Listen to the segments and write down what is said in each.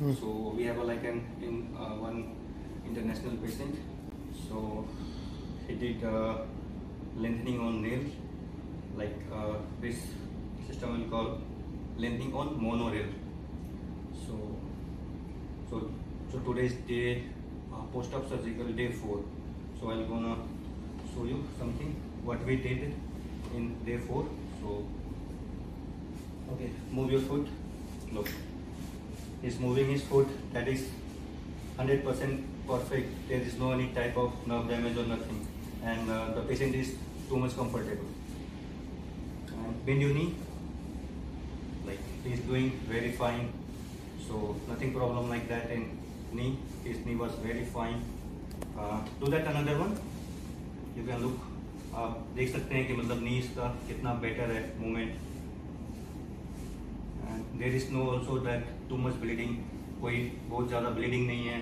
So we have a lichen in one international patient. So he did lengthening on nail, like this system will call lengthening on monorail. So today's day, post-op surgical day 4. So I'm gonna show you something what we did in day 4. So okay, move your foot. Look, he's moving his foot. That is 100% perfect. There is no any type of nerve damage or nothing, and the patient is too much comfortable. And bend your knee. Like he's doing very fine. So nothing problem like that in knee. His knee was very fine. Do that another one. You can look. आप देख सकते हैं कि मतलब knee का कितना better है movement. And there is no also that too much bleeding. कोई बहुत ज़्यादा bleeding नहीं है.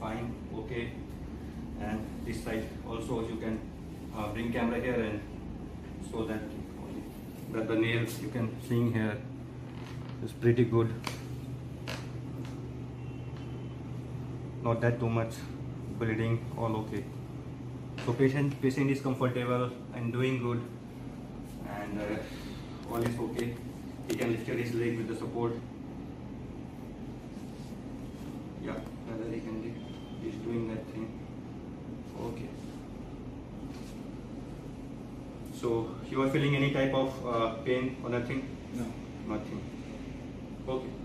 Fine, okay. And this side also you can bring camera here and so that the nails you can seeing here. It's pretty good, not that too much bleeding, all okay. So patient is comfortable and doing good, and all is okay. He can lift his leg with the support. Yeah, whether he can do, he's doing that thing. Okay. So you are feeling any type of pain or nothing? No, nothing. Okay.